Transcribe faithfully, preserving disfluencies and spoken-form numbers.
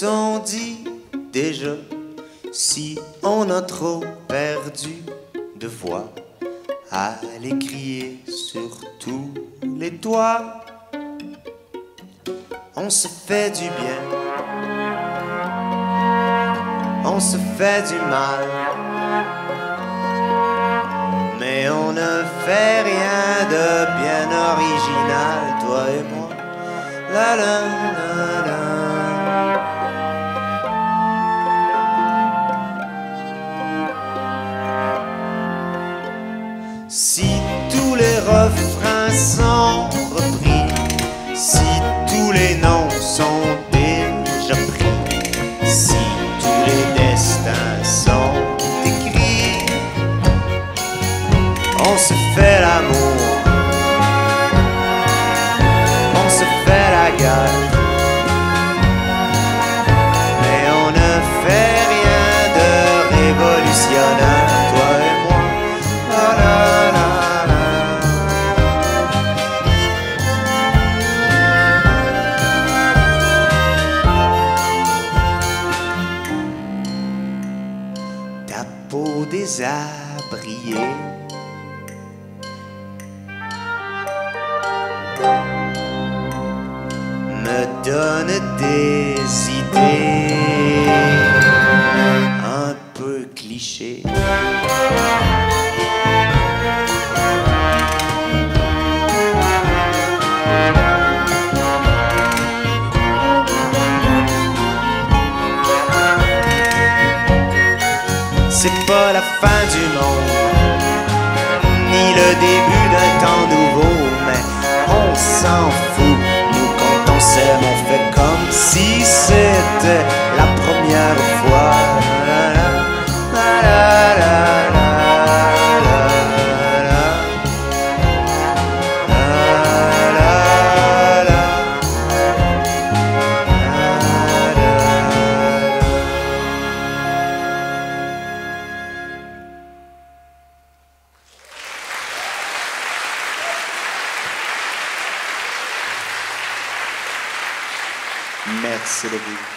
sont dit déjà. Si on a trop perdu de voix, allez crier sur tous les toits. On se fait du bien, on se fait du mal, mais on ne fait rien de bien original, toi et moi. La la la la. Si tous les refrains sont repris, si tous les noms sont déjà pris, si tous les destins sont écrits, on se fait l'amour, on se fait la guerre. Déshabillé, me donne des idées un peu clichés. C'est pas la fin du monde, ni le début d'un temps nouveau, mais on s'en fout. Nous, quand on s'aime, on fait comme si c'était la première fois. La, la, la, la, la. Merci beaucoup.